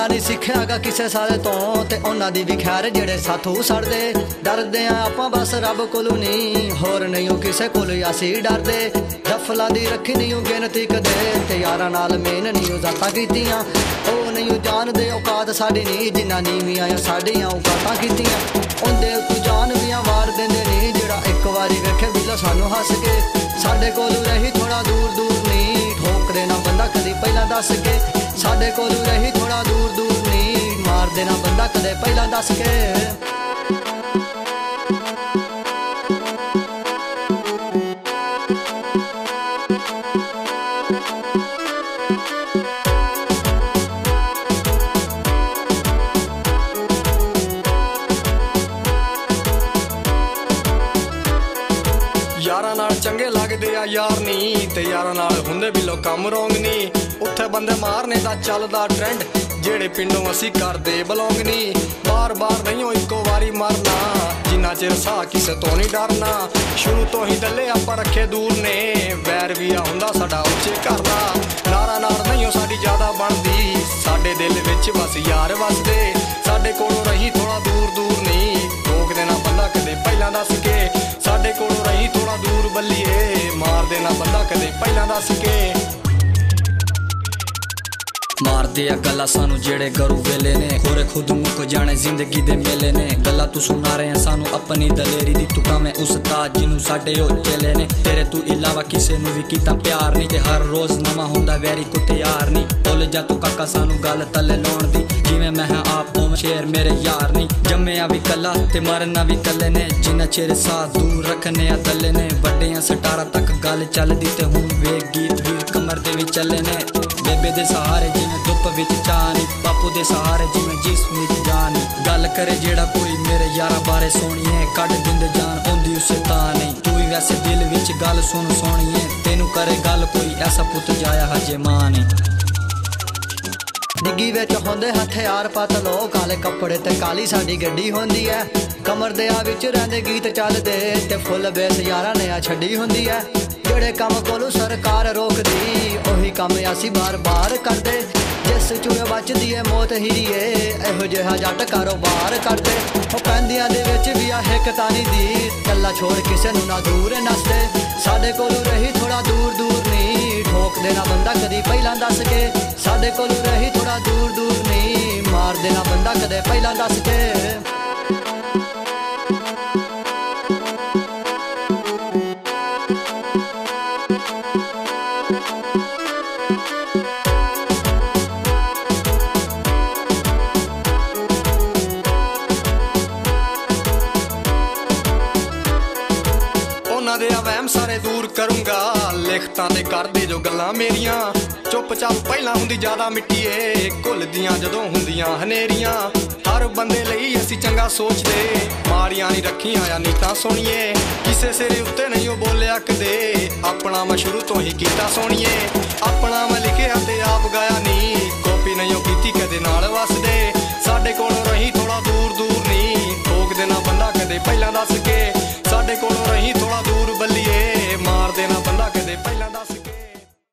ਉਹਨਾਂ ਨੇ ਸਿੱਖਿਆ ਗਾ ਕਿਸੇ ਸਾਰੇ ਤੋਂ ਤੇ ਉਹਨਾਂ ਦੀ ਵੀ ਖੈਰ ਜਿਹੜੇ ਸਾਥੋਂ ਸੜਦੇ ਡਰਦੇ ਆ ਆਪਾਂ ਬਸ ਰੱਬ ਕੋਲੋਂ ਨਹੀਂ ਹੋਰ ਨਹੀਂ ਉਹ ਕਿਸੇ ਕੋਲ ਅਸੀਂ ਡਰਦੇ ਦਫਲਾਂ ਦੀ ਰੱਖੀ ਨਹੀਂ ਉਹ ਗਿਣਤੀ ਕਦੇ ਤੇ ਯਾਰਾਂ ਨਾਲ ਮੇਨ ਨਹੀਂ ਉਹ ਜ਼ਾਤਾਂ ਕੀਤੀਆਂ ਉਹ ਨਹੀਂ ਉਹ ਜਾਣਦੇ ਔਕਾਤ ਸਾਡੀ ਨਹੀਂ ਜਿੰਨਾ ਨੀਵੀਆਂ ਆ ਸਾਡੀਆਂ ਔਕਾਤਾਂ ਕੀਤੀਆਂ ਉਹਦੇ ਉੱਤੇ ਜਾਨ ਵੀਆਂ ਵਾਰ ਦਿੰਦੇ ਨਹੀਂ ਜਿਹੜਾ ਇੱਕ ਵਾਰੀ ਵੇਖੇ ਬਿਲਾ ਸਾਨੂੰ ਹੱਸ ਕੇ ਸਾਡੇ ਕੋਲੋਂ ਰਹੀ ਥੋੜਾ ਦੂਰ ਦੂਰ ਨਹੀਂ ठोकरे ना बंदा कदे पहला दस के साडे कोलों रही थोड़ा दूर दूर नहीं मार देना बंदा कदे पहला दस के चंगे लगते आ यार नहीं ते यारां नाल हुंदे भी लो कम रोंग नहीं उत्थे बंदे मारने दा चलदा ट्रेंड जेड़े पिंडों असीं करदे बलोंग नहीं बार बार नहीं हो इक्को वारी मरना जिन्ना चिर साह किसे तो नहीं डरना शुरू तो ही डले आपां रखे दूर ने वैर भी आ हुंदा साडा उच्चे करदा नारा नार नहीं हो साडी ज्यादा बनदी साडे दिल विच बस यार वसदे साडे कोलों रही थोड़ा दूर दूर नहीं रोक देना बंदा कदे पहलां दस के साडे कोलों रही थोड़ा दूर बल्लिए मार देना बंदा कदे पहला दस के मार दिया गला सानू जेड़े गरू वेले ने होरे खुद मुक जाने जिंदगी दे मेले ने गला तू सुना रहे हैं सानू अपनी दलेरी दी तू कामे उस ताज जिनू साडे ओ चेले ने तेरे तू इलावा किसे नू वी कीता प्यार नहीं ते हर रोज नवा हुंदा वैरी को तैयार नहीं बोल जा तू काका सानू गल तले लाउण दी जिवें मैं हां आप हों शेर मेरे यार नहीं जम्मिया भी कला ते मरना भी कले ने जिन्ना चेरे साथ दूर रखने आ तले ने वड्डियां सटारा तक गल चलदी ते हुण वे गीत गीत कमर दे विच चले ने बेबे दे सहारे जिवें धुप विच चानी बापू दे सहारे जिवें जिस्म विच जान गल करे जेड़ा कोई मेरे यारा बारे सोणीए कढ दिंदे जान औंदी उस तां नहीं तू ही वैसे दिल विच गल सुन सोणीए तैनू करे गल कोई ऐसा पुत जाया हजे मां नहीं डिग्गी विच होंदे हथियार पत लो काले कपड़े ते काली साडी गड्डी होंदी है कमर दे आ विच रहिंदे गीत चलदे ते फुल बेस यारां ने आ छड्डी होंदी है जेड़े काम कोलों सरकार रोकदी ओही काम असीं बार बार करदे जिस चूहे बचदी है मौत हीरीए इहो जिहा जट कारोबार करदे ओ पैंदियां दे विच वी आ हिक तानी दी कल्ला छोड़ किसे नूं ना दूर नसदे साडे कोलों रही थोड़ा दूर दूर नहीं ठोक देना बंदा कदी पहलां दस के साडे कोलों रही थोड़ा दूर दूर नहीं मार देना बंदा कदे पहलां दस के वहम सारे दूर करूंगा लिखतां ते करदे जो गल्लां मेरियां चुपचाप पहलां हुंदी ज्यादा मिट्टी ए घुलदियां जदों हुंदियां हनेरियां हर बंदे लई असीं चंगा सोचदे माड़ियां नहीं रखियां आ नीतां सोणीए किसे सिरे उत्ते नहीं ओ बोलिया कदे अपना मैं शुरू तो ही कीता सोणीए अपना मैं लिखिया ते आप गाया नहीं कॉपी नहीं ओ कीती कदे नाल वसदे साडे कोलों रही थोड़ा दूर दूर नहीं ठोक देना बंदा कदे पहलां दस के साडे कोलों रही थोड़ा